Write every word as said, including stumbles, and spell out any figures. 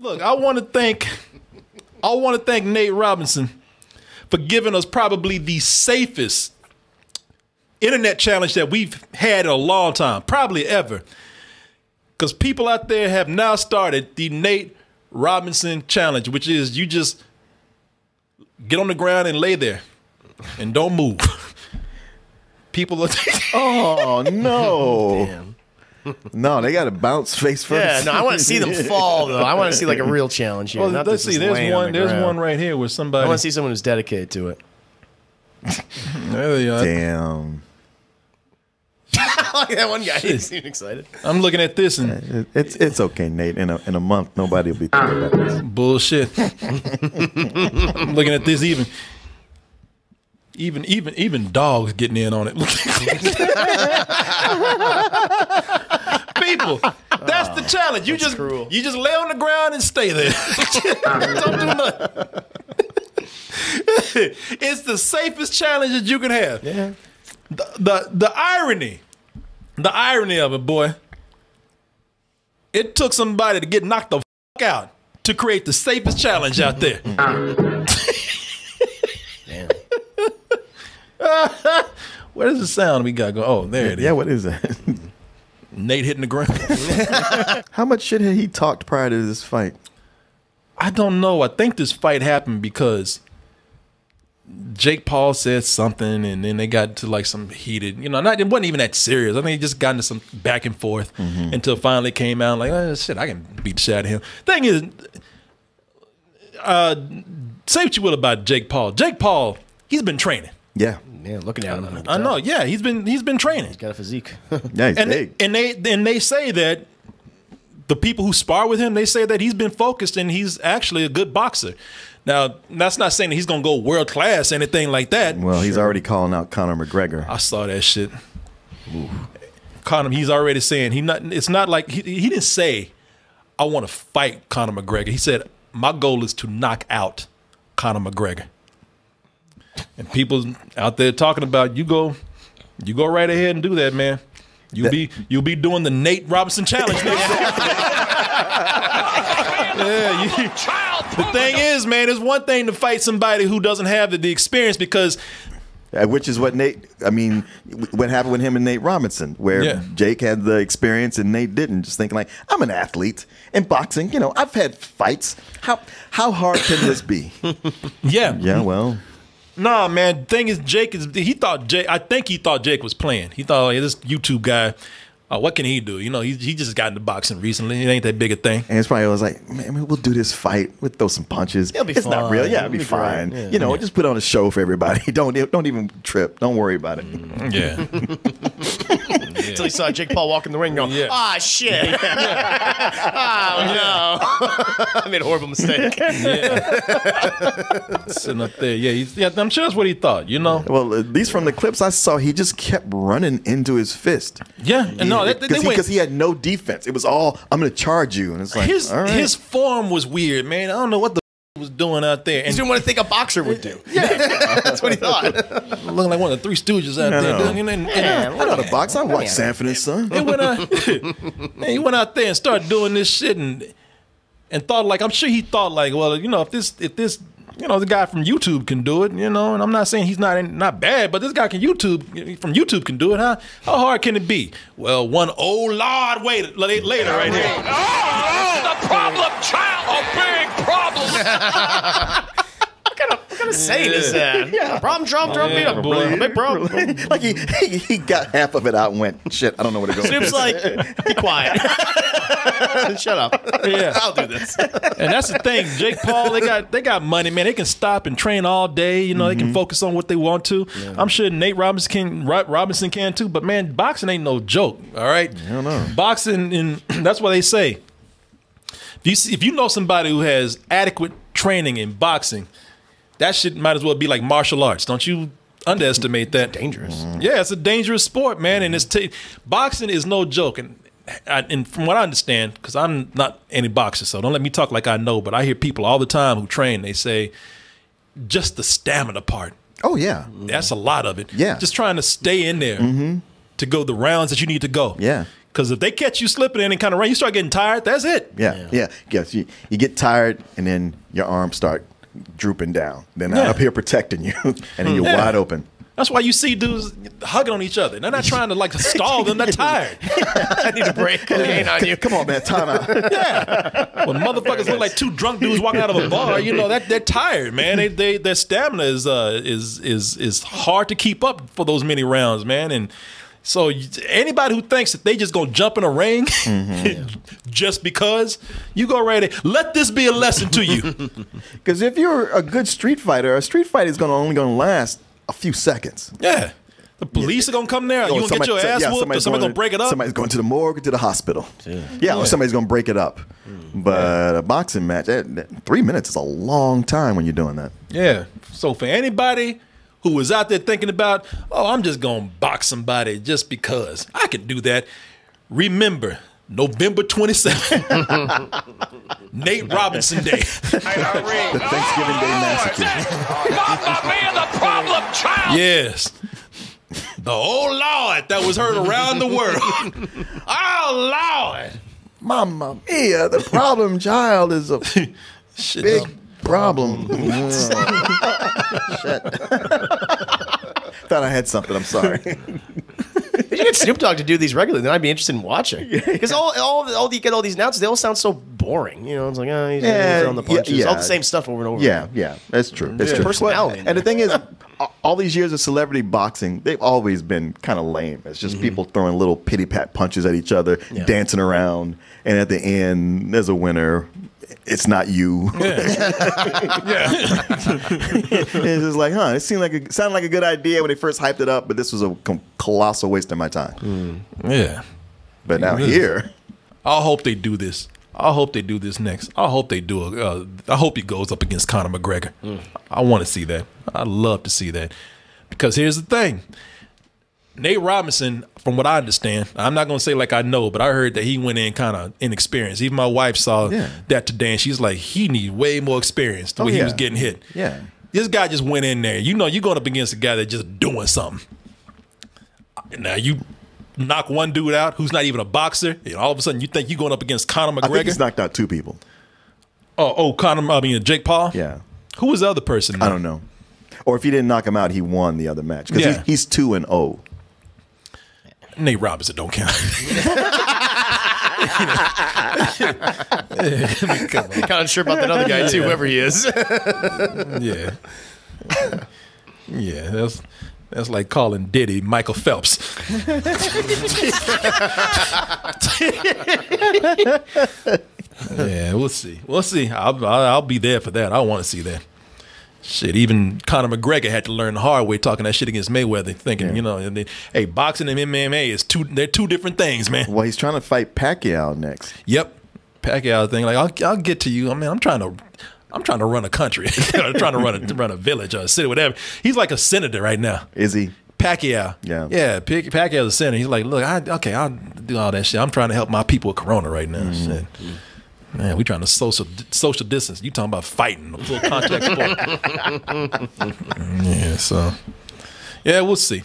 Look, I want to thank, I want to thank Nate Robinson for giving us probably the safest internet challenge that we've had in a long time, probably ever. Because people out there have now started the Nate Robinson challenge, which is you just get on the ground and lay there and don't move. People are oh, no. Damn. No, they got to bounce face first. Yeah, no, I want to see them fall, though. I want to see like a real challenge here. Well, not let's see, there's one, on the there's one right here where somebody... I want to see someone who's dedicated to it. There they are. Damn. Like that one guy, he seemed excited. I'm looking at this, and it's it's okay, Nate. In a in a month, nobody will be thinking about this bullshit. I'm looking at this, even even even even dogs getting in on it. People, that's oh, the challenge. You just cruel. you just lay on the ground and stay there. Don't do nothing. It's the safest challenge that you can have. Yeah. The, the the irony, the irony of it, boy. It took somebody to get knocked the fuck out to create the safest challenge out there. Damn. What is the sound we got going? Oh, there yeah, it is. Yeah, what is that? Nate hitting the ground. How much shit had he talked prior to this fight? I don't know. I think this fight happened because Jake Paul said something, and then they got to like some heated, you know, not it wasn't even that serious. I think it just got into some back and forth mm-hmm. until finally came out like, oh, shit, I can beat the shit out of him. Thing is, uh, say what you will about Jake Paul. Jake Paul, he's been training. Yeah, yeah, looking at him. I, I, I know. Yeah, he's been he's been training. He's got a physique. Nice, and they, and they and they say that the people who spar with him, they say that he's been focused and he's actually a good boxer. Now, that's not saying that he's going to go world-class, anything like that. Well, he's sure. already calling out Conor McGregor. I saw that shit. Ooh. Conor, he's already saying, he not. it's not like, he, he didn't say, I want to fight Conor McGregor. He said, my goal is to knock out Conor McGregor. And people out there talking about, you go, you go right ahead and do that, man. You'll, that be, you'll be doing the Nate Robinson challenge next time. Yeah, you, the thing is, man, it's one thing to fight somebody who doesn't have the, the experience because... Which is what Nate, I mean, what happened with him and Nate Robinson, where yeah. Jake had the experience and Nate didn't, just thinking like, I'm an athlete in boxing, you know, I've had fights. How how hard can this be? Yeah. Yeah, well... Nah, man, the thing is, Jake is, he thought Jake, I think he thought Jake was playing. He thought, hey, this YouTube guy... Oh, what can he do? You know, he, he just got into boxing recently. It ain't that big a thing. And it's probably always like, man, we'll do this fight. We'll throw some punches. It'll be it's fine. It's not real. Yeah, it'll, it'll be, be fine. Yeah. You know, just put on a show for everybody. Don't don't even trip. Don't worry about it. Yeah. Until yeah. so he saw Jake Paul walk in the ring going, ah, yeah. oh, shit. Yeah. Oh, no. I made a horrible mistake. Yeah. Sitting up there. Yeah, he's, yeah, I'm sure that's what he thought, you know? Well, at least from the clips I saw, he just kept running into his fist. Yeah, and no. Because he, he had no defense. It was all, I'm going to charge you. And it's like, his, all right. His form was weird, man. I don't know what the f he was doing out there. He didn't want to think a boxer would do. Yeah, that's what he thought. Looking like one of the Three Stooges out no, there. No. And, and, man, and I know the box. I watched Sanford and Son. Went out, man, he went out there and started doing this shit and and thought like, I'm sure he thought like, well, you know, if this, if this, you know, the guy from YouTube can do it, you know, and I'm not saying he's not in, not bad, but this guy can YouTube from YouTube can do it, huh? How hard can it be? Well, one old lord waited later, later right here. Oh, the problem child, a big problem. What kind of, what kind of saying is that? Yeah. Problem, drum, drum, beat up, boy. Big problem. Like he, he he got half of it out and went, shit, I don't know where to go. Snoop's like, be quiet. Shut up. Yeah. I'll do this. And that's the thing. Jake Paul, they got they got money, man. They can stop and train all day. You know, mm-hmm. they can focus on what they want to. Yeah. I'm sure Nate Robinson can, Robinson can too. But, man, boxing ain't no joke, all right? I don't know. Boxing, and that's what they say. If you, see, if you know somebody who has adequate training in boxing, that shit might as well be like martial arts. Don't you underestimate that. It's dangerous. Mm-hmm. Yeah, it's a dangerous sport, man. Mm-hmm. And it's t boxing is no joke. And I, and from what I understand, because I'm not any boxer, so don't let me talk like I know, but I hear people all the time who train, they say, just the stamina part. Oh, yeah. That's a lot of it. Yeah. Just trying to stay in there mm-hmm. to go the rounds that you need to go. Yeah. Because if they catch you slipping in and kind of run, you start getting tired. That's it. Yeah, yeah, yeah. Yes, you, you get tired, and then your arms start drooping down. Then yeah. I'm up here protecting you, and then you're yeah. wide open. That's why you see dudes hugging on each other. They're not trying to like stall them. They're tired. I need a break. Cocaine on you. Come on, man. Time out. Yeah. When motherfuckers look like two drunk dudes walking out of a bar, you know that they're tired, man. They, they their stamina is uh is is is hard to keep up for those many rounds, man. And so anybody who thinks that they just gonna jump in a ring mm-hmm. just because, you go ready. Let this be a lesson to you. Because if you're a good street fighter, a street fight is gonna only gonna last a few seconds. Yeah. The police yeah. are going to come there. Yo, you going to get your ass yeah, whooped, somebody's or somebody's going to break it up. Somebody's going to the morgue, to the hospital. Yeah, yeah, or somebody's going to break it up. Mm, but yeah. a boxing match, that, that, three minutes is a long time when you're doing that. Yeah. So for anybody who was out there thinking about, oh, I'm just going to box somebody just because I could do that, remember, November twenty-seventh, Nate Robinson Day. The Thanksgiving Day Massacre. Stop being the problem child. Yes. The old Lord that was heard around the world. Oh, Lord. Mama mia, the problem child is a Shut big up. problem. Shit. Thought I had something. I'm sorry. If you get Snoop Dogg to do these regularly, then I'd be interested in watching. Because yeah. all, all, all you get all these announcers, they all sound so boring. You know, it's like, oh, he's yeah, on the punches. Yeah, yeah. All the same stuff over and over. Yeah, again. yeah, that's true. That's yeah. true. Personality. And the thing is, all these years of celebrity boxing, they've always been kind of lame. It's just mm-hmm. people throwing little pity pat punches at each other, yeah. dancing around, and at the end, there's a winner. It's not you. Yeah. yeah. It's just like, huh? It seemed like a, sounded like a good idea when they first hyped it up, but this was a colossal waste of my time. Mm. Yeah. But now here, I hope they do this. I hope they do this next. I hope they do. A, uh, I hope he goes up against Conor McGregor. Mm. I want to see that. I'd love to see that, because here's the thing. Nate Robinson, from what I understand, I'm not going to say like I know, but I heard that he went in kind of inexperienced. Even my wife saw yeah. that today, and she's like, he needs way more experience the oh, way yeah. he was getting hit. Yeah. This guy just went in there. You know, you're going up against a guy that's just doing something. Now, you knock one dude out who's not even a boxer, and all of a sudden you think you're going up against Conor McGregor? I think he's knocked out two people. Oh, oh Conor, I mean, Jake Paul? Yeah. Who was the other person? Man? I don't know. Or if he didn't knock him out, he won the other match. Because yeah. he's two and oh. Nate Robinson don't count. I'm kind of sure about that other guy too, yeah. whoever he is. yeah, yeah. That's that's like calling Diddy Michael Phelps. yeah, we'll see. We'll see. I'll, I'll be there for that. I want to see that. Shit, even Conor McGregor had to learn the hard way talking that shit against Mayweather, thinking, yeah. you know, and then, hey, boxing and M M A is two, they're two different things, man. Well, he's trying to fight Pacquiao next. Yep. Pacquiao thing, like, I'll, I'll get to you. I mean, I'm trying to, I'm trying to run a country. I'm trying to run a, run a village or a city, whatever. He's like a senator right now. Is he? Pacquiao. Yeah. Yeah, Pacquiao's a senator. He's like, look, I, okay, I'll do all that shit. I'm trying to help my people with Corona right now. Mm-hmm. Shit. Mm-hmm. Man, we trying to social social distance. You talking about fighting, full contact sport. yeah, so yeah, we'll see.